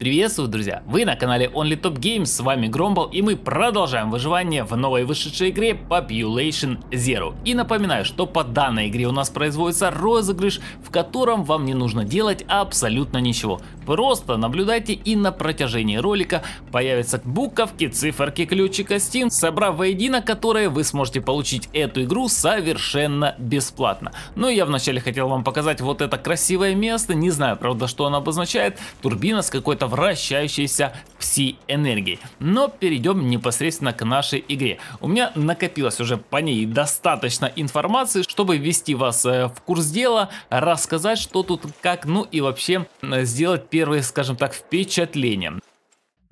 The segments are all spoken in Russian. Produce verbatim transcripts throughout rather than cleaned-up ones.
Приветствую, друзья! Вы на канале Only Top Games, с вами Громбол, и мы продолжаем выживание в новой вышедшей игре Population Zero. И напоминаю, что по данной игре у нас производится розыгрыш, в котором вам не нужно делать абсолютно ничего. Просто наблюдайте, и на протяжении ролика появятся буковки, циферки ключика Steam, собрав воедино которые вы сможете получить эту игру совершенно бесплатно. Ну я вначале хотел вам показать вот это красивое место, не знаю, правда, что оно обозначает, турбина с какой-то вращающейся пси-энергии. Но перейдем непосредственно к нашей игре. У меня накопилось уже по ней достаточно информации, чтобы ввести вас в курс дела, рассказать, что тут как, ну и вообще сделать первые, скажем так, впечатления.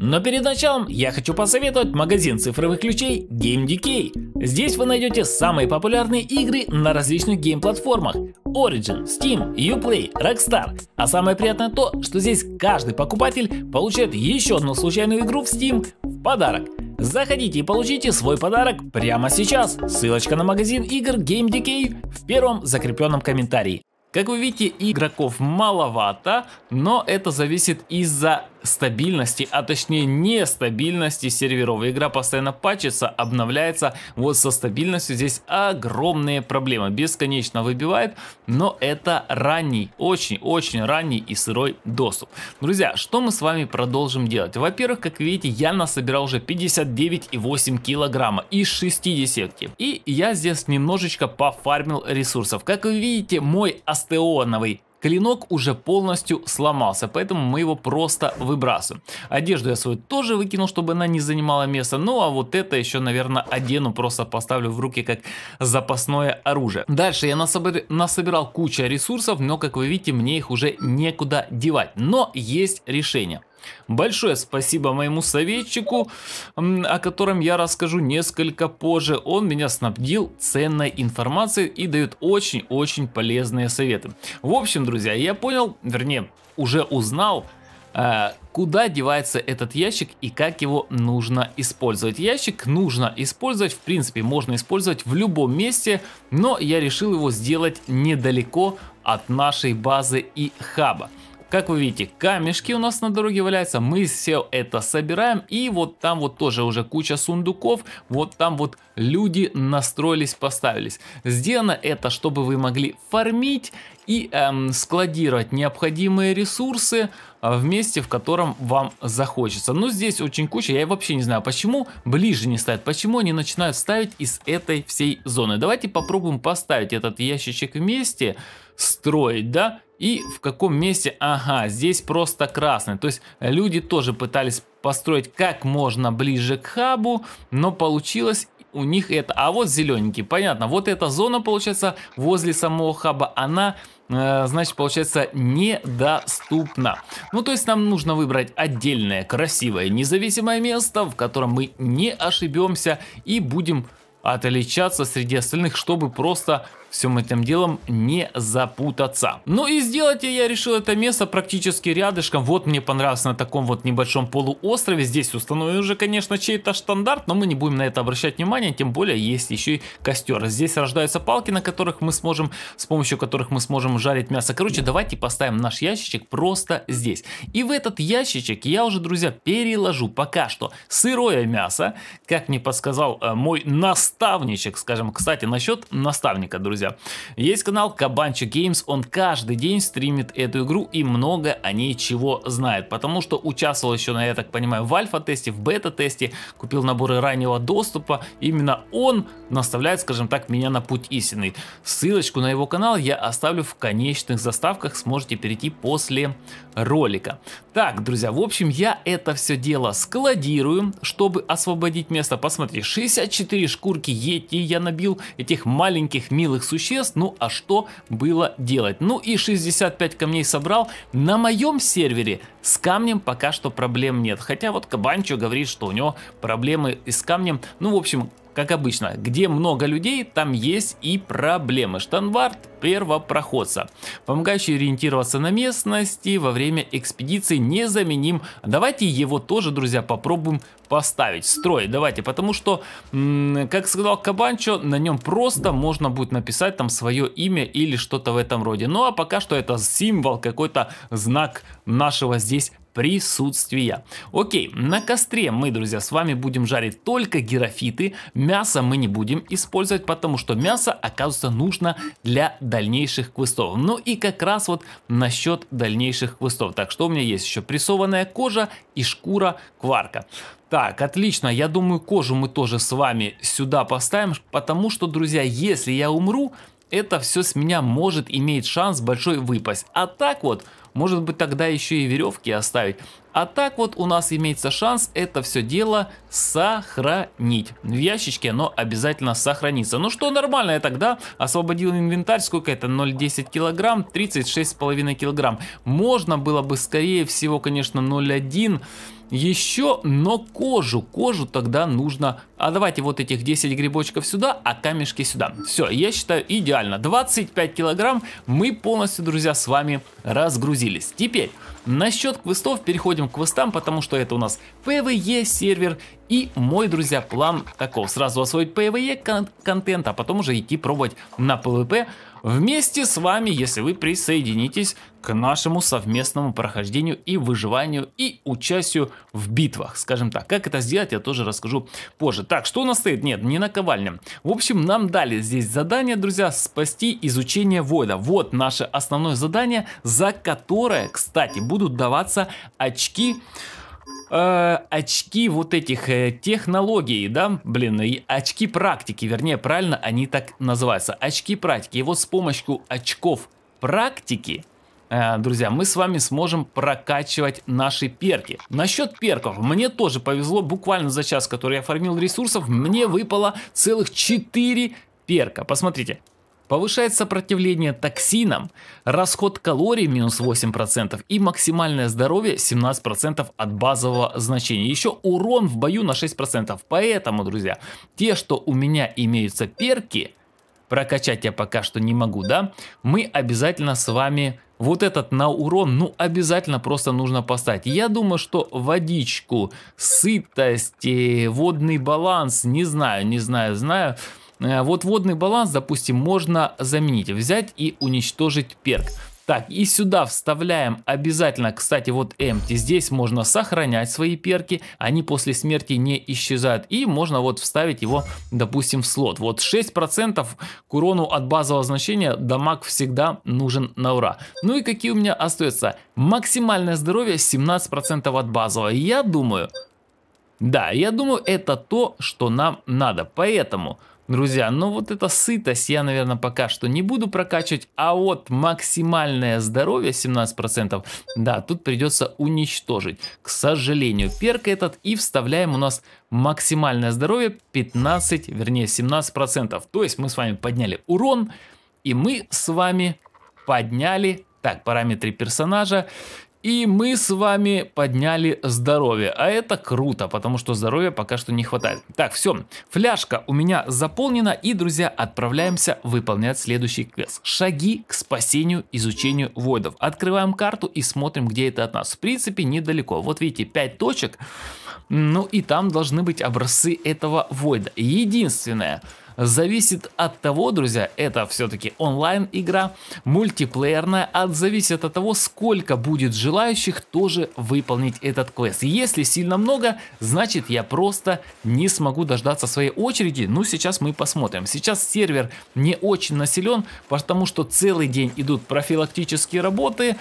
Но перед началом я хочу посоветовать магазин цифровых ключей Game Decay. Здесь вы найдете самые популярные игры на различных гейм-платформах: Origin, Steam, Uplay, Rockstar. А самое приятное то, что здесь каждый покупатель получает еще одну случайную игру в Steam в подарок. Заходите и получите свой подарок прямо сейчас. Ссылочка на магазин игр Game Decay в первом закрепленном комментарии. Как вы видите, игроков маловато, но это зависит из-за стабильности, а точнее нестабильности серверов. Игра постоянно патчится, обновляется. Вот со стабильностью здесь огромные проблемы. Бесконечно выбивает, но это ранний, очень-очень ранний и сырой доступ. Друзья, что мы с вами продолжим делать? Во-первых, как видите, я насобирал уже пятьдесят девять и восемь килограмма из шестидесяти. И я здесь немножечко пофармил ресурсов. Как вы видите, мой остеоновый клинок уже полностью сломался, поэтому мы его просто выбрасываем. Одежду я свою тоже выкинул, чтобы она не занимала места. Ну а вот это еще, наверное, одену, просто поставлю в руки как запасное оружие. Дальше я насобир... насобирал кучу ресурсов, но, как вы видите, мне их уже некуда девать. Но есть решение. Большое спасибо моему советчику, о котором я расскажу несколько позже. Он меня снабдил ценной информацией и дает очень-очень полезные советы. В общем, друзья, я понял, вернее, уже узнал, куда девается этот ящик и как его нужно использовать. Ящик нужно использовать, в принципе, можно использовать в любом месте, но я решил его сделать недалеко от нашей базы и хаба. Как вы видите, камешки у нас на дороге валяются, мы все это собираем, и вот там вот тоже уже куча сундуков, вот там вот люди настроились, поставились. Сделано это, чтобы вы могли фармить и эм, складировать необходимые ресурсы в месте, в котором вам захочется. Но здесь очень куча, я вообще не знаю, почему ближе не ставят, почему они начинают ставить из этой всей зоны. Давайте попробуем поставить этот ящичек вместе, строить, да? И в каком месте? Ага, здесь просто красный. То есть люди тоже пытались построить как можно ближе к хабу, но получилось у них это. А вот зелененький, понятно. Вот эта зона, получается, возле самого хаба, она, э, значит, получается, недоступна. Ну, то есть нам нужно выбрать отдельное, красивое, независимое место, в котором мы не ошибемся и будем отличаться среди остальных, чтобы просто всем этим делом не запутаться. Ну и сделать я решил это место практически рядышком. Вот мне понравилось на таком вот небольшом полуострове. Здесь установлен уже, конечно, чей-то штандарт, но мы не будем на это обращать внимание. Тем более есть еще и костер. Здесь рождаются палки, на которых мы сможем, с помощью которых мы сможем жарить мясо. Короче, давайте поставим наш ящичек просто здесь. И в этот ящичек я уже, друзья, переложу пока что сырое мясо, как мне подсказал э, мой наставничек, скажем. Кстати, насчет наставника, друзья. Есть канал Кабанчо Геймс, он каждый день стримит эту игру и много о ней чего знает, потому что участвовал еще, я так понимаю, в альфа-тесте, в бета-тесте, купил наборы раннего доступа, именно он наставляет, скажем так, меня на путь истинный. Ссылочку на его канал я оставлю в конечных заставках, сможете перейти после ролика. Так, друзья, в общем, я это все дело складирую, чтобы освободить место. Посмотрите, шестьдесят четыре шкурки ети я набил, этих маленьких милых существ, ну а что было делать? Ну и шестьдесят пять камней собрал. На моем сервере с камнем пока что проблем нет, хотя вот Кабанчо говорит, что у него проблемы с камнем. Ну, в общем, как обычно, где много людей, там есть и проблемы. Штандарт первопроходца, помогающий ориентироваться на местности во время экспедиции, незаменим. Давайте его тоже, друзья, попробуем поставить, строить. Давайте, потому что, как сказал Кабанчо, на нем просто можно будет написать там свое имя или что-то в этом роде. Ну а пока что это символ, какой-то знак нашего здесь присутствия. Окей, на костре мы, друзья, с вами будем жарить только герафиты. Мясо мы не будем использовать, потому что мясо, оказывается, нужно для дальнейших квестов. Ну и как раз вот насчет дальнейших квестов. Так что у меня есть еще прессованная кожа и шкура кварка. Так, отлично, я думаю, кожу мы тоже с вами сюда поставим, потому что, друзья, если я умру, это все с меня может иметь шанс большой выпасть. А так вот, может быть, тогда еще и веревки оставить. А так вот у нас имеется шанс это все дело сохранить. В ящичке оно обязательно сохранится. Ну что, нормально, я тогда освободил инвентарь. Сколько это? ноль целых десять сотых килограмм, тридцать шесть целых пять килограмм. Можно было бы, скорее всего, конечно, ноль целых одна сотая. Еще, но кожу, кожу тогда нужно, а давайте вот этих десять грибочков сюда, а камешки сюда. Все, я считаю, идеально. двадцать пять килограмм мы полностью, друзья, с вами разгрузились. Теперь насчет квестов, переходим к квестам, потому что это у нас пэ вэ е сервер. И мой, друзья, план таков: сразу освоить пэ вэ е кон контент, а потом уже идти пробовать на пэ вэ пэ вместе с вами, если вы присоединитесь к нашему совместному прохождению и выживанию и участию в битвах, скажем так. Как это сделать, я тоже расскажу позже. Так, что у нас стоит? Нет, не наковальня. В общем, нам дали здесь задание, друзья, спасти изучение Войда. Вот наше основное задание, за которое, кстати, будут даваться очки... Э, очки вот этих э, технологий, да, блин, и очки практики, вернее, правильно они так называются, очки практики. И вот с помощью очков практики, э, друзья, мы с вами сможем прокачивать наши перки. Насчет перков, мне тоже повезло, буквально за час, который я фармил ресурсов, мне выпало целых четыре перка, посмотрите. Повышает сопротивление токсинам, расход калорий минус восемь процентов и максимальное здоровье семнадцать процентов от базового значения. Еще урон в бою на шесть процентов. Поэтому, друзья, те, что у меня имеются перки, прокачать я пока что не могу, да, мы обязательно с вами вот этот на урон, ну, обязательно просто нужно поставить. Я думаю, что водичку, сытость, водный баланс, не знаю, не знаю, знаю... Вот водный баланс, допустим, можно заменить, взять и уничтожить перк. Так, и сюда вставляем обязательно, кстати, вот empty. Здесь можно сохранять свои перки, они после смерти не исчезают. И можно вот вставить его, допустим, в слот. Вот шесть процентов к урону от базового значения, дамаг всегда нужен на ура. Ну и какие у меня остаются? Максимальное здоровье семнадцать процентов от базового. Я думаю, да, я думаю, это то, что нам надо. Поэтому... Друзья, ну вот эта сытость я, наверное, пока что не буду прокачивать, а вот максимальное здоровье семнадцать процентов, да, тут придется уничтожить, к сожалению, перк этот, и вставляем у нас максимальное здоровье пятнадцать, вернее семнадцать процентов, то есть мы с вами подняли урон, и мы с вами подняли, так, параметры персонажа. И мы с вами подняли здоровье, а это круто, потому что здоровья пока что не хватает. Так, все, фляжка у меня заполнена, и, друзья, отправляемся выполнять следующий квест. Шаги к спасению, изучению войдов. Открываем карту и смотрим, где это от нас. В принципе, недалеко. Вот видите, пять точек, ну и там должны быть образцы этого войда. Единственное... Зависит от того, друзья, это все-таки онлайн игра, мультиплеерная, а зависит от того, сколько будет желающих тоже выполнить этот квест. Если сильно много, значит я просто не смогу дождаться своей очереди. Ну сейчас мы посмотрим. Сейчас сервер не очень населен, потому что целый день идут профилактические работы.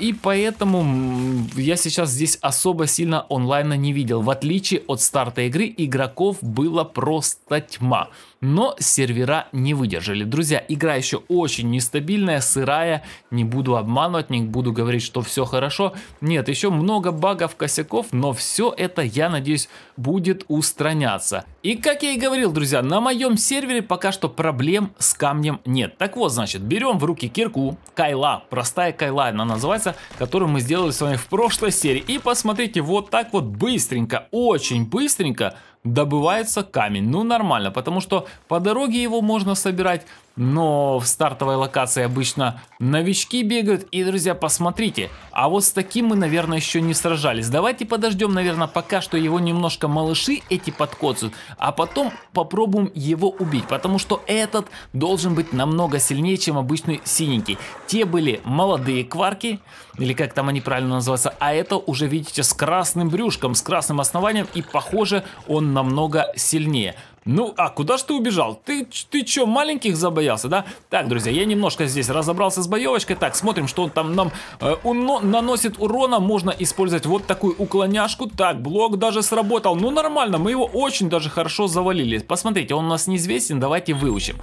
И поэтому я сейчас здесь особо сильно онлайна не видел. В отличие от старта игры, игроков было просто тьма. Но сервера не выдержали. Друзья, игра еще очень нестабильная, сырая. Не буду обманывать, не буду говорить, что все хорошо. Нет, еще много багов, косяков, но все это, я надеюсь, будет устраняться. И как я и говорил, друзья, на моем сервере пока что проблем с камнем нет. Так вот, значит, берем в руки кирку, кайла, простая кайла она называется, которую мы сделали с вами в прошлой серии. И посмотрите, вот так вот быстренько, очень быстренько добывается камень. Ну нормально, потому что по дороге его можно собирать, но в стартовой локации обычно новички бегают. И, друзья, посмотрите, а вот с таким мы, наверное, еще не сражались. Давайте подождем, наверное, пока что его немножко малыши эти подкоцают, а потом попробуем его убить, потому что этот должен быть намного сильнее, чем обычный синенький. Те были молодые кварки, или как там они правильно называются, а это уже, видите, с красным брюшком, с красным основанием, и, похоже, он намного сильнее. Ну, а куда ж ты убежал? Ты, ты чё, маленьких забоялся, да? Так, друзья, я немножко здесь разобрался с боевочкой. Так, смотрим, что он там нам э, уно, наносит урона. Можно использовать вот такую уклоняшку. Так, блок даже сработал. Ну, нормально, мы его очень даже хорошо завалили. Посмотрите, он у нас неизвестен, давайте выучим.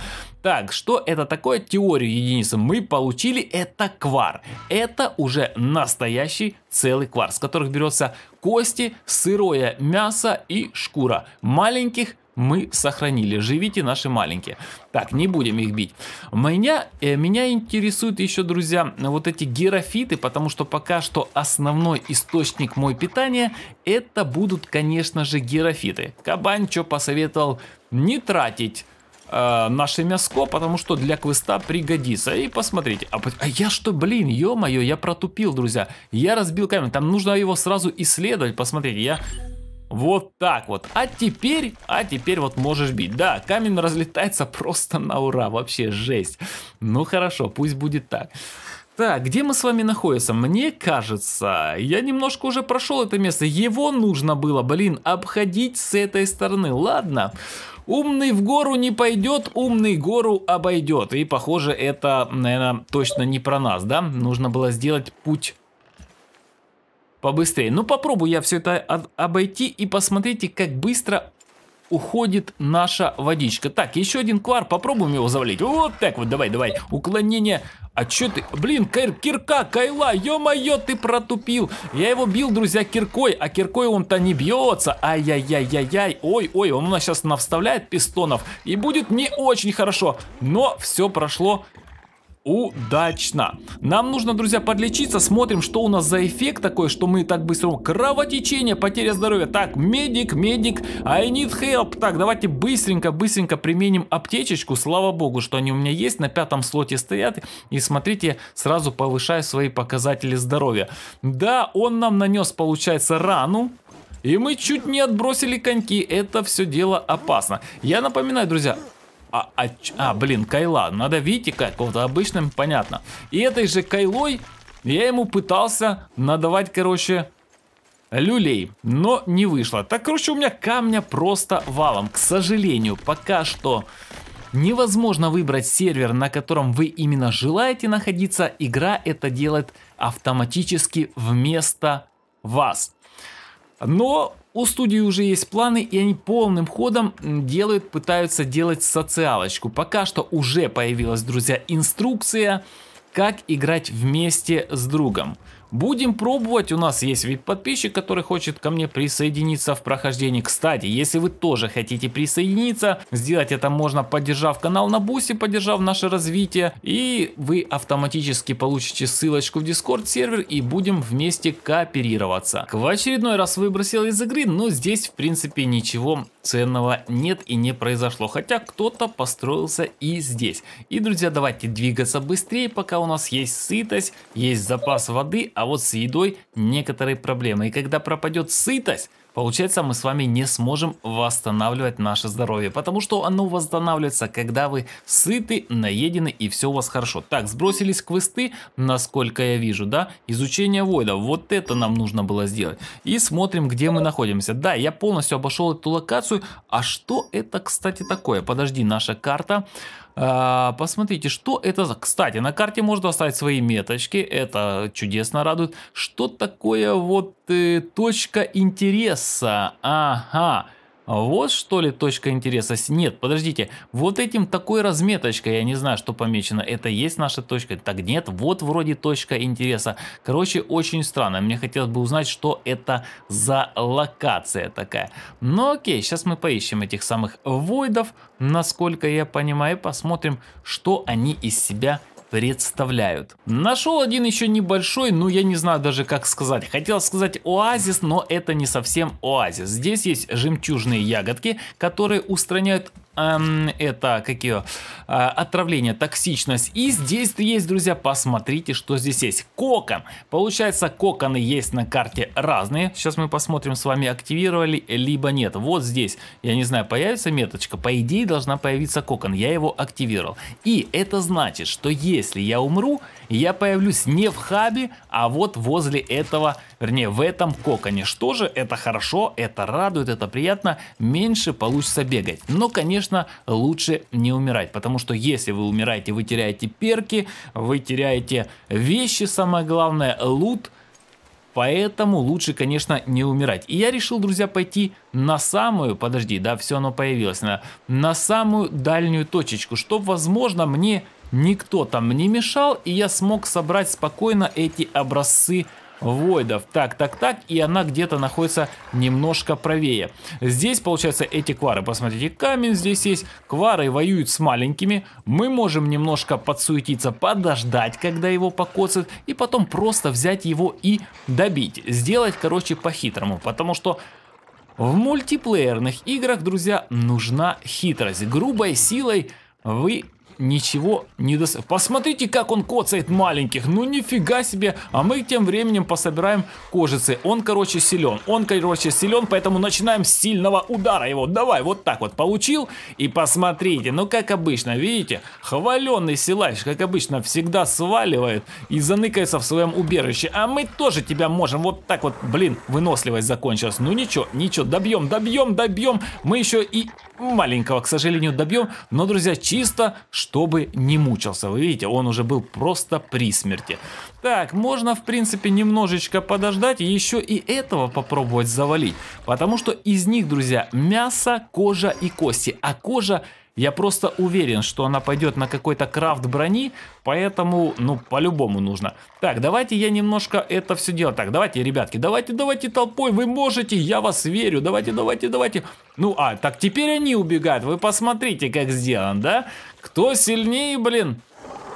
Так, что это такое? Теорию единицы мы получили. Это квар. Это уже настоящий целый квар, с которых берется кости, сырое мясо и шкура. Маленьких мы сохранили. Живите, наши маленькие. Так, не будем их бить. Меня, э, меня интересуют еще, друзья, вот эти герафиты, потому что пока что основной источник мой питания это будут, конечно же, герафиты. Кабанчо посоветовал не тратить э, наше мяско, потому что для квеста пригодится. И посмотрите. А, а я что, блин, ё-моё, я протупил, друзья. Я разбил камень. Там нужно его сразу исследовать. Посмотрите, я... Вот так вот. А теперь, а теперь вот можешь бить. Да, камень разлетается просто на ура. Вообще жесть. Ну хорошо, пусть будет так. Так, где мы с вами находимся? Мне кажется, я немножко уже прошел это место. Его нужно было, блин, обходить с этой стороны. Ладно. Умный в гору не пойдет, умный гору обойдет. И похоже, это, наверное, точно не про нас, да? Нужно было сделать путь побыстрее. Ну, попробую я все это обойти, и посмотрите, как быстро уходит наша водичка. Так, еще один квар, попробуем его завалить. Вот так вот, давай, давай, уклонение. А че ты, блин, кир, кирка, кайла, ё-моё, ты протупил. Я его бил, друзья, киркой, а киркой он-то не бьется. Ай-яй-яй-яй-яй, ой-ой, он у нас сейчас навставляет пистонов, и будет не очень хорошо, но все прошло удачно. Нам нужно, друзья, подлечиться. Смотрим, что у нас за эффект такой, что мы так быстро... Кровотечение, потеря здоровья. Так, медик, медик, I need help. Так, давайте быстренько, быстренько применим аптечечку. Слава богу, что они у меня есть. На пятом слоте стоят. И смотрите, сразу повышаю свои показатели здоровья. Да, он нам нанес, получается, рану. И мы чуть не отбросили коньки. Это все дело опасно. Я напоминаю, друзья... А, а, а, блин, кайла, надо, видите, как вот обычным, понятно. И этой же кайлой я ему пытался надавать, короче, люлей, но не вышло. Так, короче, у меня камня просто валом. К сожалению, пока что невозможно выбрать сервер, на котором вы именно желаете находиться. Игра это делает автоматически вместо вас. Но... У студии уже есть планы, и они полным ходом делают, пытаются делать социалочку. Пока что уже появилась, друзья, инструкция, как играть вместе с другом. Будем пробовать, у нас есть ви ай пи-подписчик, который хочет ко мне присоединиться в прохождении. Кстати, если вы тоже хотите присоединиться, сделать это можно, поддержав канал на Boosty, поддержав наше развитие. И вы автоматически получите ссылочку в Discord сервер, и будем вместе кооперироваться. В очередной раз выбросил из игры, но здесь в принципе ничего ценного нет и не произошло. Хотя кто-то построился и здесь. И, друзья, давайте двигаться быстрее, пока у нас есть сытость, есть запас воды. А вот с едой некоторые проблемы. И когда пропадет сытость, получается, мы с вами не сможем восстанавливать наше здоровье. Потому что оно восстанавливается, когда вы сыты, наедены и все у вас хорошо. Так, сбросились квесты, насколько я вижу, да? Изучение войда. Вот это нам нужно было сделать. И смотрим, где мы находимся. Да, я полностью обошел эту локацию. А что это, кстати, такое? Подожди, наша карта... Посмотрите, что это за... Кстати, на карте можно оставить свои меточки. Это чудесно радует. Что такое вот э, точка интереса? Ага. Вот что ли точка интереса? Нет, подождите. Вот этим такой разметочкой, я не знаю, что помечено. Это есть наша точка? Так нет, вот вроде точка интереса. Короче, очень странно. Мне хотелось бы узнать, что это за локация такая. Ну окей, сейчас мы поищем этих самых войдов, насколько я понимаю. Посмотрим, что они из себя представляют. Нашел один еще небольшой, ну я не знаю даже как сказать. Хотел сказать оазис, но это не совсем оазис. Здесь есть жемчужные ягодки, которые устраняют это какие отравления, токсичность. И здесь есть, друзья, посмотрите, что здесь есть. Кокон. Получается, коконы есть на карте разные. Сейчас мы посмотрим с вами, активировали либо нет. Вот здесь, я не знаю, появится меточка. По идее, должна появиться кокон. Я его активировал. И это значит, что если я умру, я появлюсь не в хабе, а вот возле этого, вернее, в этом коконе. Что же, это хорошо, это радует, это приятно. Меньше получится бегать. Но, конечно, лучше не умирать, потому что если вы умираете, вы теряете перки, вы теряете вещи, самое главное, лут, поэтому лучше, конечно, не умирать. И я решил, друзья, пойти на самую, подожди, да, все оно появилось, на, на самую дальнюю точечку, чтобы, возможно, мне никто там не мешал, и я смог собрать спокойно эти образцы войдов. Так, так, так. И она где-то находится немножко правее. Здесь, получается, эти квары. Посмотрите, камень здесь есть. Квары воюют с маленькими. Мы можем немножко подсуетиться, подождать, когда его покоцают. И потом просто взять его и добить. Сделать, короче, по-хитрому. Потому что в мультиплеерных играх, друзья, нужна хитрость. Грубой силой вы... ничего не дос... Посмотрите, как он коцает маленьких. Ну нифига себе. А мы тем временем пособираем кожицы. Он, короче, силен. Он, короче, силен, поэтому начинаем с сильного удара его. Давай, вот так вот. Получил. И посмотрите, ну как обычно, видите, хваленый силач, как обычно, всегда сваливает и заныкается в своем убежище. А мы тоже тебя можем вот так вот. Блин, выносливость закончилась. Ну ничего, ничего, добьем, добьем, добьем. Мы еще и маленького, к сожалению, добьем. Но, друзья, чисто... чтобы не мучился. Вы видите, он уже был просто при смерти. Так, можно, в принципе, немножечко подождать и еще и этого попробовать завалить. Потому что из них, друзья, мясо, кожа и кости. А кожа, я просто уверен, что она пойдет на какой-то крафт брони. Поэтому, ну, по-любому нужно. Так, давайте я немножко это все делаю. Так, давайте, ребятки, давайте, давайте толпой. Вы можете, я вас верю. Давайте, давайте, давайте. Ну, а, так теперь они убегают. Вы посмотрите, как сделано, да? Кто сильнее, блин,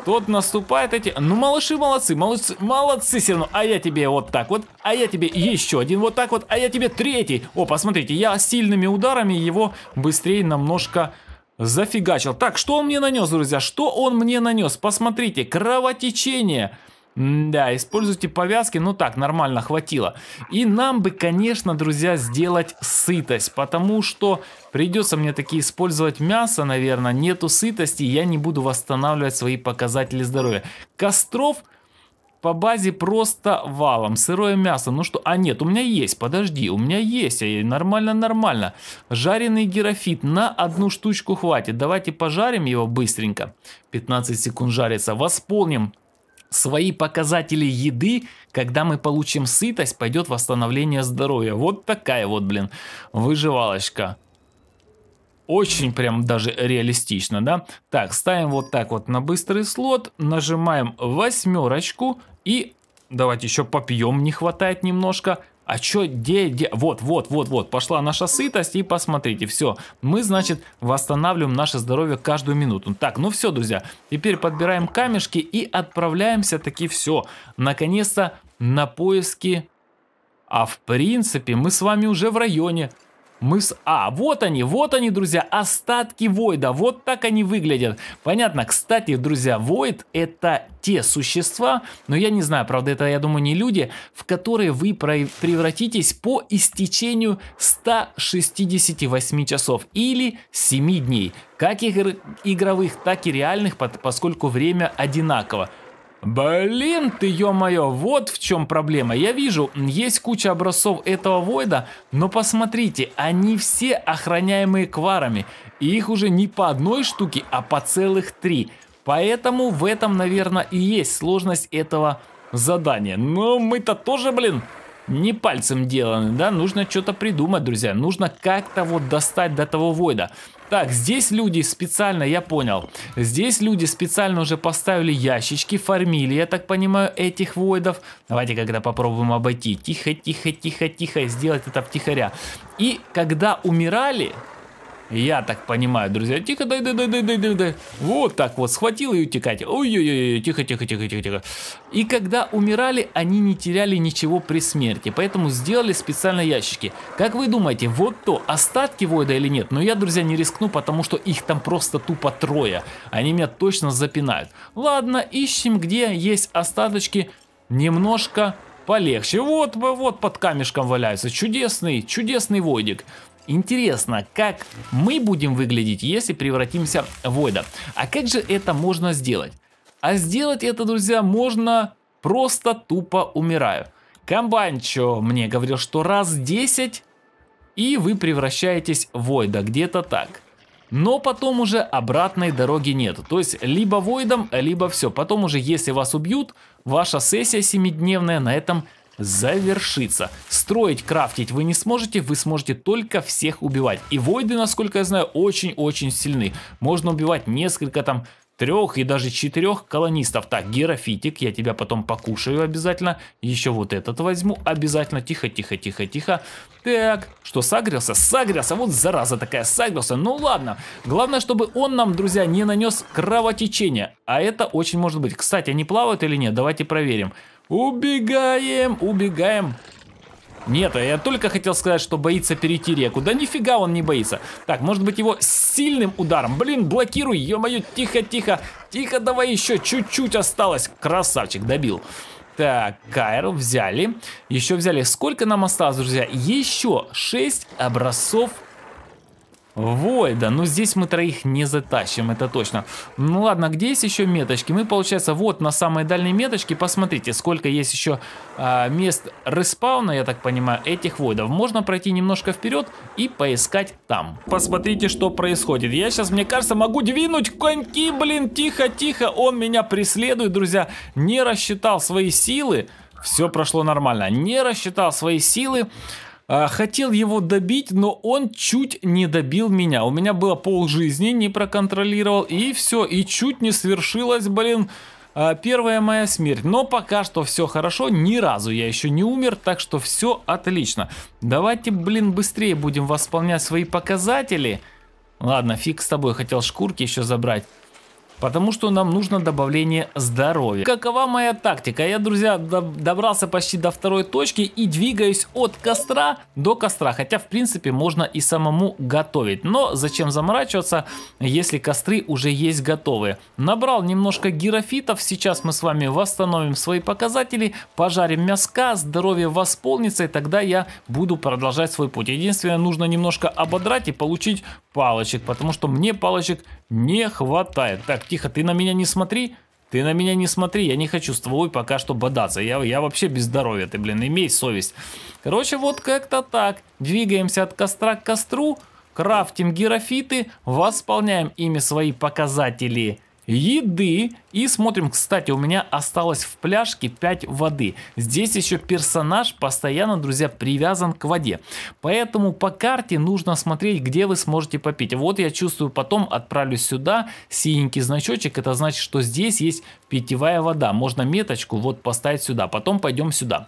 тот наступает эти... Ну, малыши, молодцы, молодцы, молодцы все равно. А я тебе вот так вот, а я тебе еще один вот так вот, а я тебе третий. О, посмотрите, я сильными ударами его быстрее намножко... зафигачил. Так, что он мне нанес, друзья? Что он мне нанес? Посмотрите, кровотечение. Да, используйте повязки. Ну так, нормально, хватило. И нам бы, конечно, друзья, сделать сытость. Потому что придется мне таки использовать мясо, наверное. Нету сытости, я не буду восстанавливать свои показатели здоровья. Костров по базе просто валом. Сырое мясо. Ну что? А нет, у меня есть. Подожди, у меня есть. Нормально, нормально. Жареный герафит. На одну штучку хватит. Давайте пожарим его быстренько. пятнадцать секунд жарится. Восполним свои показатели еды. Когда мы получим сытость, пойдет восстановление здоровья. Вот такая вот, блин, выживалочка. Очень прям даже реалистично, да? Так, ставим вот так вот на быстрый слот, нажимаем восьмерочку и давайте еще попьем, не хватает немножко. А чё, где, где? Вот, вот, вот, вот, пошла наша сытость, и посмотрите, все. Мы, значит, восстанавливаем наше здоровье каждую минуту. Так, ну все, друзья, теперь подбираем камешки и отправляемся таки все. Наконец-то на поиски. А в принципе, мы с вами уже в районе. Мы с... А, вот они, вот они, друзья, остатки войда, вот так они выглядят. Понятно, кстати, друзья, войд — это те существа, но я не знаю, правда, это, я думаю, не люди, в которые вы превратитесь по истечению ста шестидесяти восьми часов или семи дней. Как игр... игровых, так и реальных, поскольку время одинаково. Блин, ты, ё-моё, вот в чем проблема. Я вижу, есть куча образцов этого войда, но посмотрите, они все охраняемые кварами. И их уже не по одной штуке, а по целых три. Поэтому в этом, наверное, и есть сложность этого задания. Но мы-то тоже, блин, не пальцем деланы, да? Нужно что-то придумать, друзья. Нужно как-то вот достать до того войда. Так, здесь люди специально, я понял, здесь люди специально уже поставили ящички, фармили, я так понимаю, этих войдов. Давайте когда попробуем обойти. Тихо, тихо, тихо, тихо, сделать это втихаря. И когда умирали, Я так понимаю, друзья. Тихо, дай, дай, дай, дай, дай, дай, дай. Вот так вот, схватил и утекать. Ой-ой-ой, тихо, тихо, тихо, тихо, тихо. И когда умирали, они не теряли ничего при смерти, поэтому сделали специально ящики. Как вы думаете, вот то, остатки войда или нет? Но я, друзья, не рискну, потому что их там просто тупо трое. Они меня точно запинают. Ладно, ищем, где есть остаточки. Немножко полегче. Вот, вот под камешком валяется. Чудесный, чудесный войдик. Интересно, как мы будем выглядеть, если превратимся в войда. А как же это можно сделать? А сделать это, друзья, можно просто тупо умираю. Кабанчо мне говорил, что раз десять и вы превращаетесь в войда, где-то так. Но потом уже обратной дороги нет. То есть либо войдом, либо все. Потом уже, если вас убьют, ваша сессия семидневная на этом завершится. Строить, крафтить вы не сможете, вы сможете только всех убивать. И войды, насколько я знаю, очень-очень сильны. Можно убивать несколько там трех и даже четырех колонистов. Так, герафитик, я тебя потом покушаю обязательно. Еще вот этот возьму обязательно. Тихо-тихо-тихо-тихо. Так, что, сагрился? Сагрился, вот зараза такая, сагрился. Ну ладно, главное, чтобы он нам, друзья, не нанес кровотечения. А это очень может быть. Кстати, они плавают или нет? Давайте проверим. Убегаем, убегаем. Нет, я только хотел сказать, что боится перейти реку. Да нифига он не боится. Так, может быть, его сильным ударом. Блин, блокируй, ё-моё, тихо-тихо. Тихо, давай еще, чуть-чуть осталось. Красавчик, добил. Так, Кайру взяли. Еще взяли, сколько нам осталось, друзья? Еще шесть образцов войда. Ну, здесь мы троих не затащим, это точно. Ну ладно, где есть еще меточки? Мы, получается, вот на самой дальней меточке. Посмотрите, сколько есть еще а, мест респауна, я так понимаю, этих войдов. Можно пройти немножко вперед и поискать там. Посмотрите, что происходит. Я сейчас, мне кажется, могу двинуть коньки, блин, тихо-тихо. Он меня преследует, друзья. Не рассчитал свои силы. Все прошло нормально. Не рассчитал свои силы. Хотел его добить, но он чуть не добил меня. У меня было полжизни, не проконтролировал. И все, и чуть не свершилось, блин, первая моя смерть. Но пока что все хорошо, ни разу я еще не умер, так что все отлично. Давайте, блин, быстрее будем восполнять свои показатели. Ладно, фиг с тобой, хотел шкурки еще забрать. Потому что нам нужно добавление здоровья. Какова моя тактика? Я, друзья, добрался почти до второй точки и двигаюсь от костра до костра. Хотя, в принципе, можно и самому готовить. Но зачем заморачиваться, если костры уже есть готовые? Набрал немножко герафитов. Сейчас мы с вами восстановим свои показатели. Пожарим мяска, здоровье восполнится. И тогда я буду продолжать свой путь. Единственное, нужно немножко ободрать и получить палочек. Потому что мне палочек не хватает. Так, тихо, ты на меня не смотри. Ты на меня не смотри, я не хочу с тобой пока что бодаться. Я, я вообще без здоровья, ты, блин, имей совесть. Короче, вот как-то так. Двигаемся от костра к костру, крафтим герафиты, восполняем ими свои показатели еды. И смотрим, кстати, у меня осталось в пляжке пять воды. Здесь еще персонаж постоянно, друзья, привязан к воде. Поэтому по карте нужно смотреть, где вы сможете попить. Вот я чувствую, потом отправлюсь сюда, синенький значочек, это значит, что здесь есть питьевая вода. Можно меточку вот поставить сюда, потом пойдем сюда.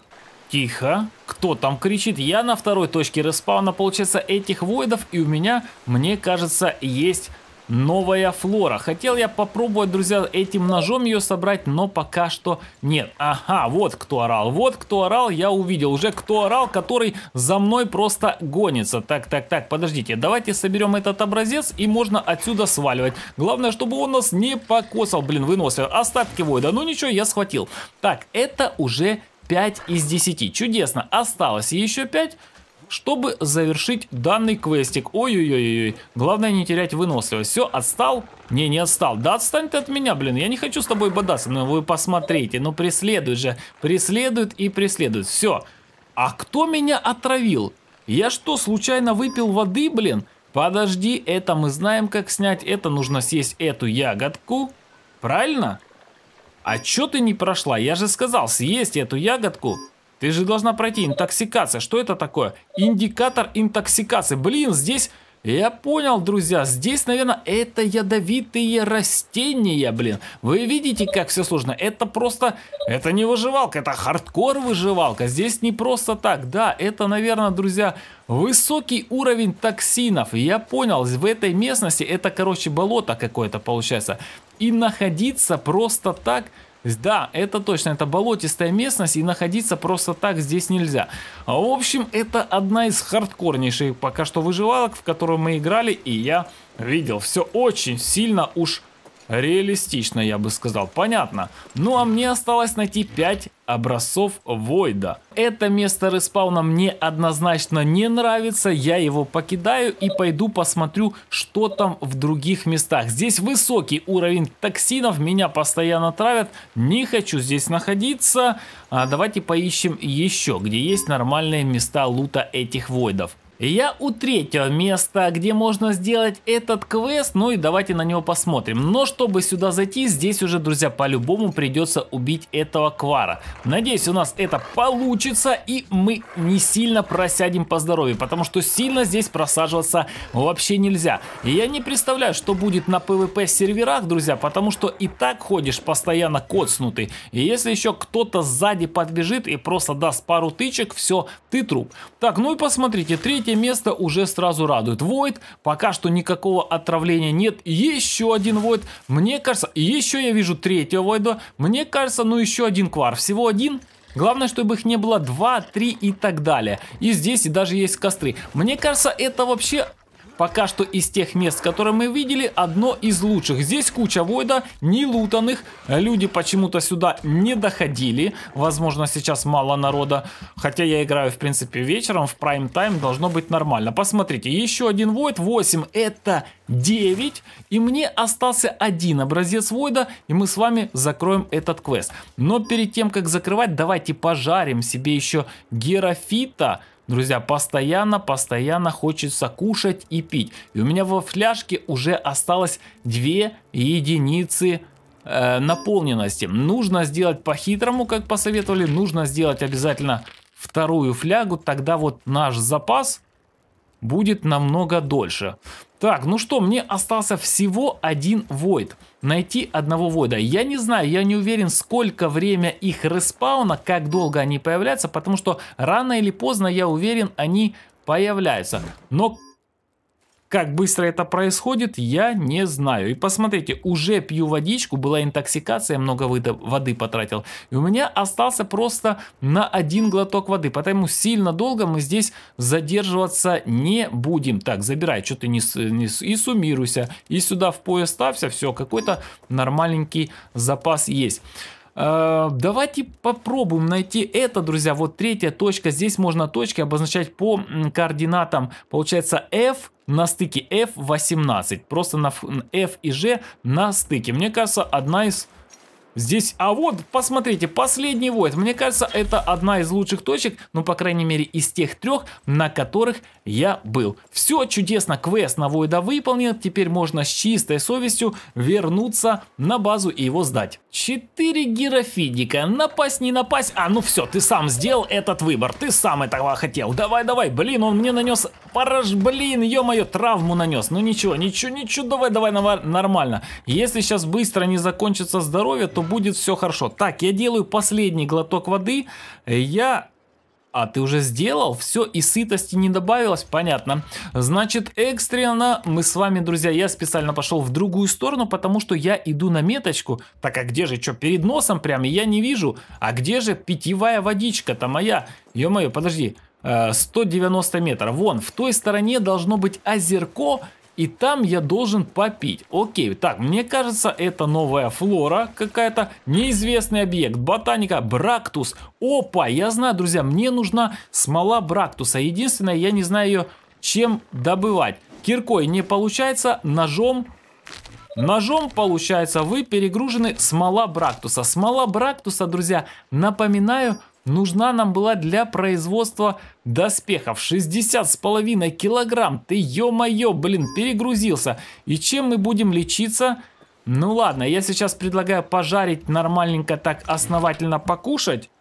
Тихо, кто там кричит? Я на второй точке респауна, получается, этих войдов, и у меня, мне кажется, есть новая флора. Хотел я попробовать, друзья, этим ножом ее собрать, но пока что нет. Ага, вот кто орал, вот кто орал, я увидел уже, кто орал, который за мной просто гонится. Так, так, так, подождите, давайте соберем этот образец и можно отсюда сваливать. Главное, чтобы он нас не покосал, блин, выносил. Остатки войда, ну ничего, я схватил. Так, это уже пять из десяти, чудесно, осталось еще пять. Чтобы завершить данный квестик. Ой-ой-ой-ой. Главное не терять выносливость. Все, отстал? Не, не отстал. Да отстань ты от меня, блин. Я не хочу с тобой бодаться. Но вы посмотрите. Ну преследует же. Преследует и преследует. Все. А кто меня отравил? Я что, случайно выпил воды, блин? Подожди, это мы знаем, как снять. Это нужно съесть эту ягодку. Правильно? А че ты не прошла? Я же сказал, съесть эту ягодку. Ты же должна пройти интоксикация. Что это такое? Индикатор интоксикации. Блин, здесь Я понял, друзья, здесь, наверное, это ядовитые растения, блин. Вы видите, как все сложно. Это просто, это не выживалка, это хардкор выживалка. Здесь не просто так, да, это, наверное, друзья, высокий уровень токсинов. Я понял, в этой местности это, короче, болото какое-то получается. И находиться просто так... Да, это точно, это болотистая местность, и находиться просто так здесь нельзя. В общем, это одна из хардкорнейших пока что выживалок, в которую мы играли, и я видел. Все очень сильно уж реалистично, я бы сказал. Понятно. Ну, а мне осталось найти пять образцов Войда. Это место респауна мне однозначно не нравится. Я его покидаю и пойду посмотрю, что там в других местах. Здесь высокий уровень токсинов. Меня постоянно травят. Не хочу здесь находиться. А давайте поищем еще, где есть нормальные места лута этих Войдов. Я у третьего места, где можно сделать этот квест, ну и давайте на него посмотрим. Но чтобы сюда зайти, здесь уже, друзья, по-любому придется убить этого Квара. Надеюсь, у нас это получится, и мы не сильно просядем по здоровью, потому что сильно здесь просаживаться вообще нельзя. Я не представляю, что будет на пэ вэ пэ серверах, друзья, потому что и так ходишь постоянно коцнутый. И если еще кто-то сзади подбежит и просто даст пару тычек, все, ты труп. Так, ну и посмотрите, третий место уже сразу радует. Войд, пока что никакого отравления нет. Еще один Войд, мне кажется. Еще я вижу третьего Войда, мне кажется. Ну еще один Квар, всего один. Главное, чтобы их не было два, три и так далее. И здесь и даже есть костры. Мне кажется, это вообще пока что из тех мест, которые мы видели, одно из лучших. Здесь куча Войда, не лутанных. Люди почему-то сюда не доходили. Возможно, сейчас мало народа. Хотя я играю, в принципе, вечером, в прайм-тайм. Должно быть нормально. Посмотрите, еще один Войд. восемь. Это девять. И мне остался один образец Войда. И мы с вами закроем этот квест. Но перед тем, как закрывать, давайте пожарим себе еще герафита. Друзья, постоянно, постоянно хочется кушать и пить. И у меня во фляжке уже осталось две единицы э, наполненности. Нужно сделать по-хитрому, как посоветовали. Нужно сделать обязательно вторую флягу. Тогда вот наш запас будет намного дольше. Так, ну что, мне остался всего один Войд. Найти одного Войда. Я не знаю, я не уверен, сколько время их респауна, как долго они появляются, потому что рано или поздно, я уверен, они появляются. Но как быстро это происходит, я не знаю. И посмотрите, уже пью водичку, была интоксикация, много воды потратил. И у меня остался просто на один глоток воды, поэтому сильно долго мы здесь задерживаться не будем. Так, забирай, что ты не, не и суммируйся, и сюда в пояс ставься, все, какой-то нормальненький запас есть. Давайте попробуем найти это, друзья. Вот третья точка. Здесь можно точки обозначать по координатам. Получается F на стыке эф восемнадцать. Просто на F и G на стыке. Мне кажется, одна из... Здесь, а вот, посмотрите, последний Войд. Мне кажется, это одна из лучших точек, ну, по крайней мере, из тех трех, на которых я был. Все чудесно, квест на Войда выполнил. Теперь можно с чистой совестью вернуться на базу и его сдать. Четыре герафидика. Напасть, не напасть. А, ну все, ты сам сделал этот выбор. Ты сам этого хотел. Давай, давай. Блин, он мне нанес... Параж, блин, ё-моё, травму нанес. Ну ничего, ничего, ничего. Давай, давай, нормально. Если сейчас быстро не закончится здоровье, то будет все хорошо. Так, я делаю последний глоток воды. Я... А, ты уже сделал? Все, и сытости не добавилось? Понятно. Значит, экстренно мы с вами, друзья, я специально пошел в другую сторону, потому что я иду на меточку. Так, а где же, что, перед носом прям? Я не вижу. А где же питьевая водичка-то моя? Ё-моё, подожди. сто девяносто метров. Вон, в той стороне должно быть озерко. И там я должен попить. Окей, так, мне кажется, это новая флора какая-то. Неизвестный объект. Ботаника. Брактус. Опа, я знаю, друзья, мне нужна смола брактуса. Единственное, я не знаю ее, чем добывать. Киркой не получается, ножом... Ножом, получается, вы перегружены. Смола брактуса. Смола брактуса, друзья, напоминаю... Нужна нам была для производства доспехов. Шестьдесят с половиной килограмм. Ты, ё-моё, блин, перегрузился. И чем мы будем лечиться? Ну ладно, я сейчас предлагаю пожарить нормальненько так основательно покушать.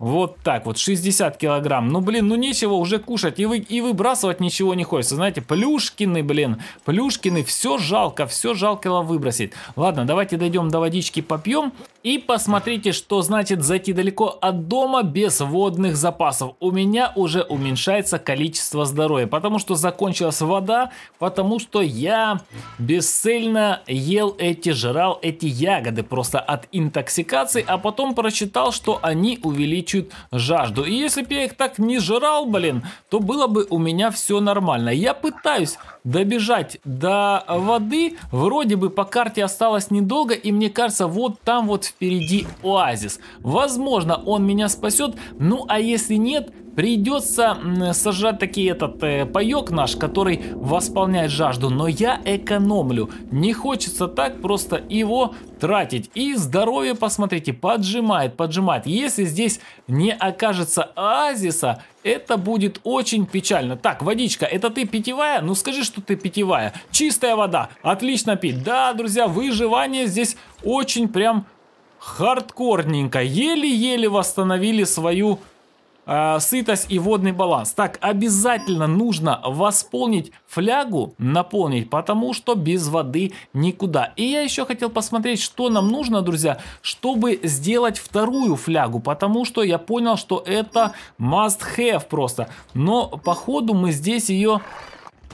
Вот так вот, шестьдесят килограмм. Ну, блин, ну нечего уже кушать. И, вы, и выбрасывать ничего не хочется. Знаете, плюшкины, блин, плюшкины. Все жалко, все жалко выбросить. Ладно, давайте дойдем до водички, попьем. И посмотрите, что значит зайти далеко от дома без водных запасов. У меня уже уменьшается количество здоровья, потому что закончилась вода, потому что я бесцельно ел эти, жрал эти ягоды просто от интоксикации, а потом прочитал, что они увеличивают жажду. И если бы я их так не жрал, блин, то было бы у меня все нормально. Я пытаюсь добежать до воды, вроде бы по карте осталось недолго, и мне кажется, вот там вот впереди оазис. Возможно, он меня спасет. Ну, а если нет, придется сажать таки этот э, паёк наш, который восполняет жажду. Но я экономлю. Не хочется так просто его тратить. И здоровье, посмотрите, поджимает, поджимает. Если здесь не окажется оазиса, это будет очень печально. Так, водичка, это ты питьевая? Ну скажи, что ты питьевая. Чистая вода, отлично пить. Да, друзья, выживание здесь очень прям хардкорненько. Еле-еле восстановили свою э, сытость и водный баланс. Так, обязательно нужно восполнить флягу, наполнить, потому что без воды никуда. И я еще хотел посмотреть, что нам нужно, друзья, чтобы сделать вторую флягу, потому что я понял, что это must have просто. Но походу мы здесь ее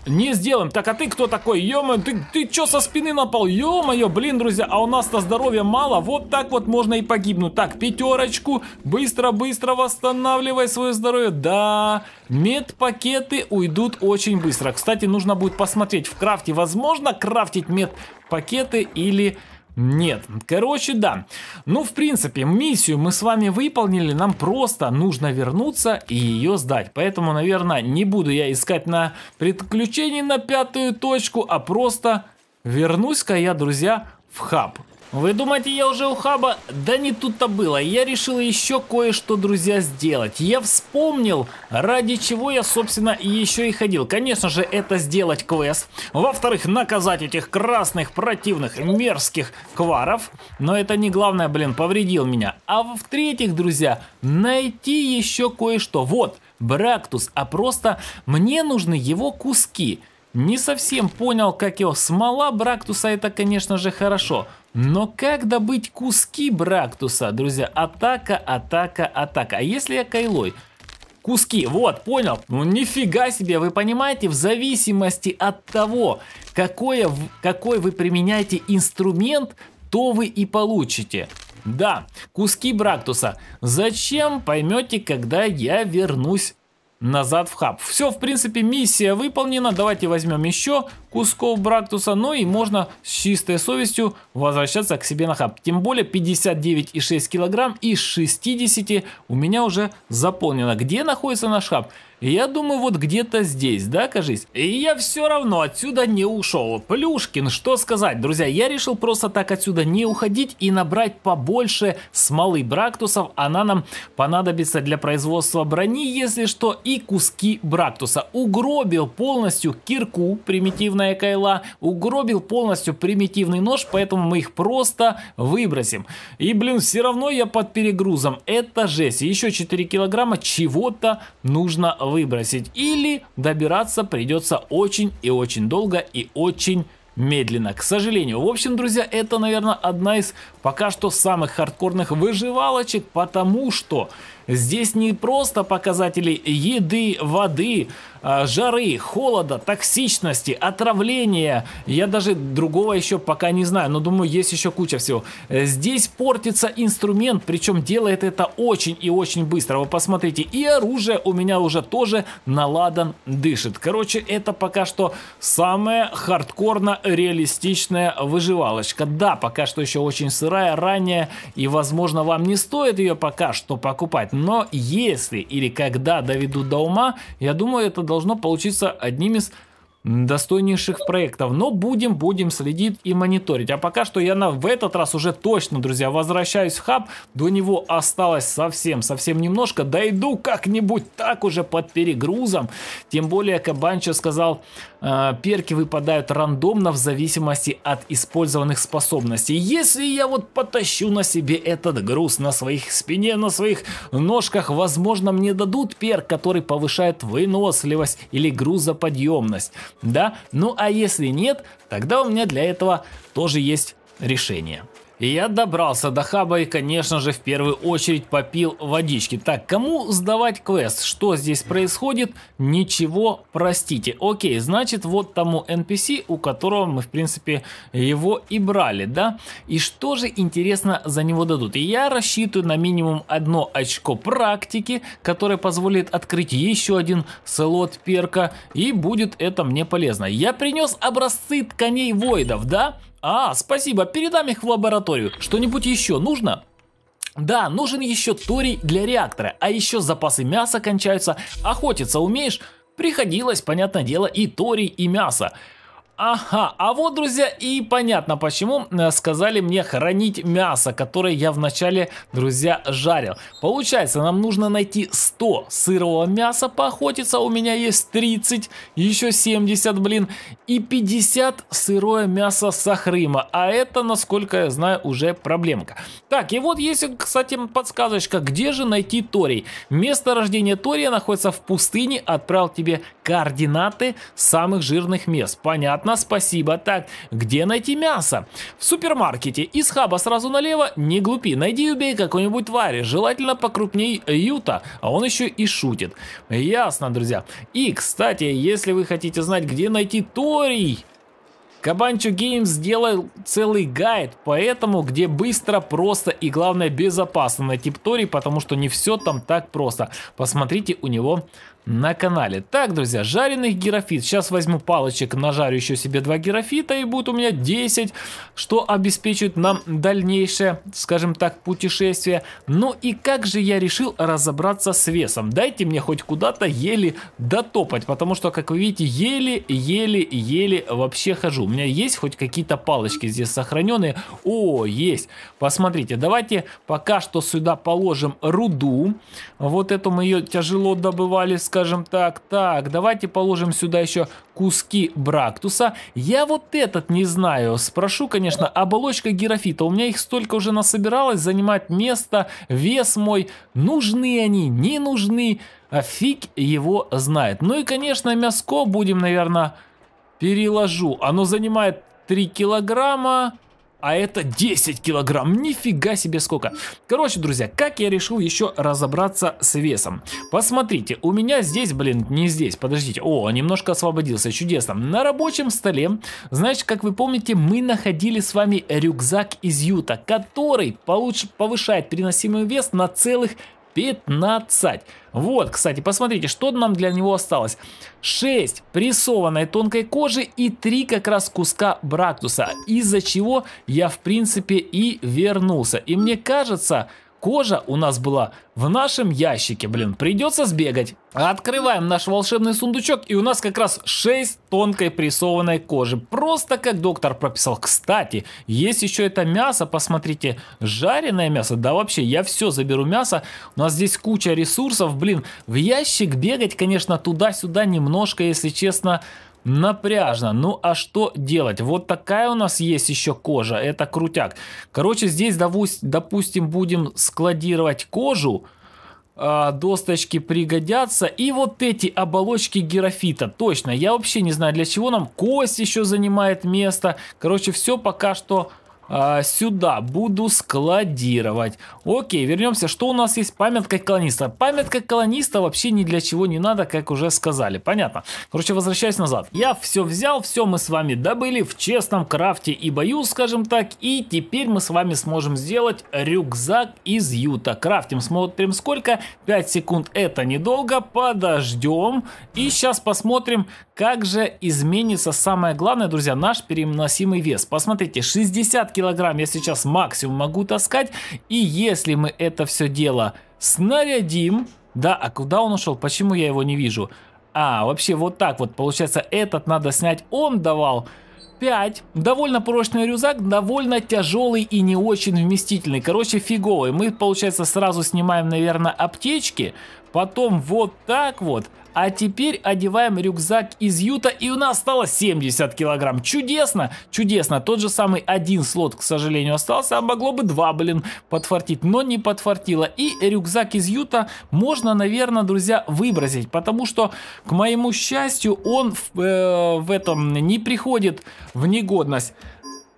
не сделаем. Так, а ты кто такой? Ё-моё, ты, ты чё со спины напал? Ё-моё, блин, друзья, а у нас-то здоровья мало. Вот так вот можно и погибнуть. Так, пятерочку. Быстро-быстро восстанавливай свое здоровье. Да, медпакеты уйдут очень быстро. Кстати, нужно будет посмотреть в крафте. Возможно, крафтить медпакеты или... Нет, короче, да. Ну, в принципе, миссию мы с вами выполнили. Нам просто нужно вернуться и ее сдать. Поэтому, наверное, не буду я искать на приключении на пятую точку, а просто вернусь-ка я, друзья, в хаб. Вы думаете, я уже у хаба? Да не тут-то было. Я решил еще кое-что, друзья, сделать. Я вспомнил, ради чего я, собственно, еще и ходил. Конечно же, это сделать квест. Во-вторых, наказать этих красных, противных, мерзких кваров. Но это не главное, блин, повредил меня. А в-третьих, друзья, найти еще кое-что. Вот, брактус, а просто мне нужны его куски. Не совсем понял, как его. Смола брактуса, это, конечно же, хорошо. Но как добыть куски брактуса, друзья? Атака, атака, атака. А если я кайлой? Куски, вот, понял. Ну, нифига себе, вы понимаете, в зависимости от того, какое, какой вы применяете инструмент, то вы и получите. Да, куски брактуса. Зачем, поймете, когда я вернусь назад в хаб. Все, в принципе, миссия выполнена. Давайте возьмем еще кусков брактуса. Ну и можно с чистой совестью возвращаться к себе на хаб. Тем более пятьдесят девять и шесть килограмм из шестидесяти у меня уже заполнено. Где находится наш хаб? Я думаю, вот где-то здесь, да, кажись? И я все равно отсюда не ушел. Плюшкин, что сказать, друзья, я решил просто так отсюда не уходить и набрать побольше смолы брактусов. Она нам понадобится для производства брони, если что, и куски брактуса. Угробил полностью кирку, примитивная кайла, угробил полностью примитивный нож, поэтому мы их просто выбросим. И, блин, все равно я под перегрузом. Это жесть. Еще четыре килограмма чего-то нужно выбросить. Выбросить или добираться придется очень и очень долго и очень медленно, к сожалению. В общем, друзья, это, наверное, одна из пока что самых хардкорных выживалочек, потому что здесь не просто показатели еды, воды, жары, холода, токсичности, отравления. Я даже другого еще пока не знаю, но думаю, есть еще куча всего. Здесь портится инструмент, причем делает это очень и очень быстро. Вы посмотрите, и оружие у меня уже тоже на ладан дышит. Короче, это пока что самая хардкорно-реалистичная выживалочка. Да, пока что еще очень сырая, ранняя, и, возможно, вам не стоит ее пока что покупать. Но если или когда доведут до ума, я думаю, это должно получиться одним из достойнейших проектов. Но будем, будем следить и мониторить. А пока что я на, в этот раз уже точно, друзья, возвращаюсь в хаб. До него осталось совсем, совсем немножко. Дойду как-нибудь, так уже под перегрузом. Тем более Кабанчо сказал, э, перки выпадают рандомно в зависимости от использованных способностей. Если я вот потащу на себе этот груз на своих спине, на своих ножках, возможно, мне дадут перк, который повышает выносливость или грузоподъемность. Да, ну а если нет, тогда у меня для этого тоже есть решение. И я добрался до хаба и, конечно же, в первую очередь попил водички. Так, кому сдавать квест? Что здесь происходит? Ничего, простите. Окей, значит, вот тому эн пи си, у которого мы, в принципе, его и брали, да? И что же, интересно, за него дадут? И я рассчитываю на минимум одно очко практики, которое позволит открыть еще один слот перка, и будет это мне полезно. Я принес образцы тканей войдов, да? А, спасибо, передам их в лабораторию. Что-нибудь еще нужно? Да, нужен еще торий для реактора. А еще запасы мяса кончаются. Охотиться умеешь? Приходилось, понятное дело, и торий, и мясо. Ага, а вот, друзья, и понятно, почему сказали мне хранить мясо, которое я вначале, друзья, жарил. Получается, нам нужно найти сто сырого мяса, поохотиться, у меня есть тридцать, еще семьдесят, блин, и пятьдесят сырое мясо сахрыма, а это, насколько я знаю, уже проблемка. Так, и вот есть, кстати, подсказочка, где же найти торий. Место рождения тория находится в пустыне, отправил тебе координаты самых жирных мест, понятно. Спасибо. Так, где найти мясо? В супермаркете. Из хаба сразу налево, не глупи. Найди и убей какой-нибудь твари, желательно покрупней юта, а он еще и шутит. Ясно, друзья. И, кстати, если вы хотите знать, где найти торий, Кабанчо Геймс сделал целый гайд, поэтому где быстро, просто и, главное, безопасно найти торий, потому что не все там так просто. Посмотрите у него на канале. Так, друзья, жареных герафит. Сейчас возьму палочек, нажарю еще себе два герафита, и будет у меня десять, что обеспечит нам дальнейшее, скажем так, путешествие. Ну и как же я решил разобраться с весом? Дайте мне хоть куда-то еле дотопать, потому что, как вы видите, еле-еле-еле вообще хожу. У меня есть хоть какие-то палочки здесь сохраненные? О, есть. Посмотрите, давайте пока что сюда положим руду. Вот эту мы ее тяжело добывали, с скажем так. Так, давайте положим сюда еще куски брактуса. Я вот этот не знаю. Спрошу, конечно, оболочка герафита. У меня их столько уже насобиралось, занимать место, вес мой. Нужны они, не нужны? А фиг его знает. Ну и, конечно, мяско будем, наверное, переложу. Оно занимает три килограмма. А это десять килограмм, нифига себе сколько. Короче, друзья, как я решил еще разобраться с весом. Посмотрите, у меня здесь, блин, не здесь, подождите. О, немножко освободился, чудесно. На рабочем столе, значит, как вы помните, мы находили с вами рюкзак из юта, который получше, повышает переносимый вес на целых пятнадцать. Вот, кстати, посмотрите, что нам для него осталось. шесть прессованной тонкой кожи и три как раз куска брактуса, из-за чего я, в принципе, и вернулся. И мне кажется, кожа у нас была в нашем ящике, блин, придется сбегать. Открываем наш волшебный сундучок, и у нас как раз шесть тонкой прессованной кожи. Просто как доктор прописал. Кстати, есть еще это мясо, посмотрите, жареное мясо. Да вообще, я все заберу мясо. У нас здесь куча ресурсов, блин. В ящик бегать, конечно, туда-сюда немножко, если честно, напряжно. Ну а что делать? Вот такая у нас есть еще кожа, это крутяк. Короче, здесь, допустим, будем складировать кожу, досточки пригодятся. И вот эти оболочки герафита, точно, я вообще не знаю, для чего нам. Кость еще занимает место. Короче, все пока что сюда буду складировать. Окей, вернемся. Что у нас есть? Памятка колониста. Памятка колониста вообще ни для чего не надо, как уже сказали. Понятно. Короче, возвращаюсь назад. Я все взял, все мы с вами добыли в честном крафте и бою, скажем так. И теперь мы с вами сможем сделать рюкзак из юта. Крафтим, смотрим сколько. пять секунд, это недолго. Подождем. И сейчас посмотрим, как же изменится, самое главное, друзья, наш переносимый вес. Посмотрите, шестьдесят килограмм я сейчас максимум могу таскать. И если мы это все дело снарядим, да, а куда он ушел, почему я его не вижу? А, вообще вот так вот. Получается, этот надо снять. Он давал пять. Довольно прочный рюкзак, довольно тяжелый и не очень вместительный. Короче, фиговый. Мы, получается, сразу снимаем, наверное, аптечки. Потом вот так вот. А теперь одеваем рюкзак из юта, и у нас стало семьдесят килограмм. Чудесно, чудесно. Тот же самый один слот, к сожалению, остался. А могло бы два, блин, подфартить, но не подфартило. И рюкзак из юта можно, наверное, друзья, выбросить. Потому что, к моему счастью, он э, в этом не приходит в негодность.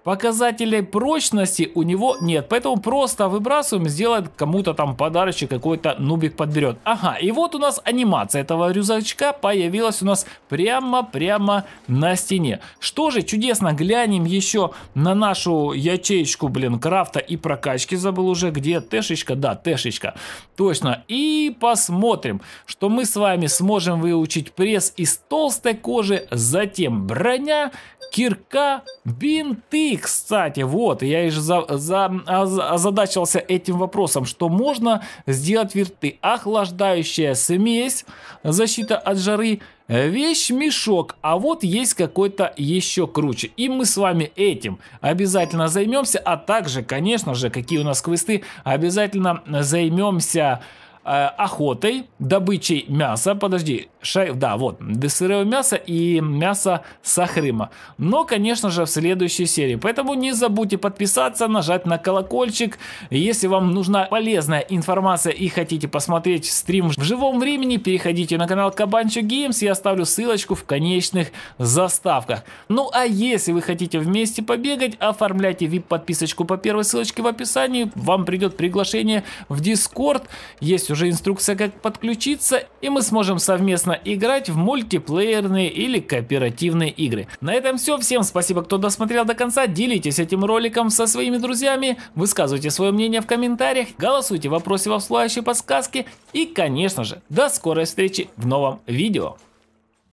Показателей прочности у него нет, поэтому просто выбрасываем, сделает кому-то там подарочек, какой-то нубик подберет. Ага, и вот у нас анимация этого рюкзачка появилась у нас прямо-прямо на стене. Что же, чудесно, глянем еще на нашу ячеечку, блин, крафта и прокачки, забыл уже, где тэшечка, да, тэшечка, точно. И посмотрим, что мы с вами сможем выучить: пресс из толстой кожи, затем броня, кирка, бинты. Кстати, вот, я и за, за, озадачился этим вопросом, что можно сделать верты. Охлаждающая смесь, защита от жары, вещмешок. А вот есть какой-то еще круче. И мы с вами этим обязательно займемся. А также, конечно же, какие у нас квесты, обязательно займемся охотой, добычей мяса, подожди, шай, да, вот, сырое мясо и мясо с охрыма. Но, конечно же, в следующей серии. Поэтому не забудьте подписаться, нажать на колокольчик. Если вам нужна полезная информация и хотите посмотреть стрим в живом времени, переходите на канал Кабанчо Геймс, я оставлю ссылочку в конечных заставках. Ну, а если вы хотите вместе побегать, оформляйте ви ай пи-подписочку по первой ссылочке в описании, вам придет приглашение в Discord, есть уже Уже инструкция, как подключиться, и мы сможем совместно играть в мультиплеерные или кооперативные игры. На этом все. Всем спасибо, кто досмотрел до конца. Делитесь этим роликом со своими друзьями, высказывайте свое мнение в комментариях, голосуйте в вопросе во всплывающей подсказке. И, конечно же, до скорой встречи в новом видео.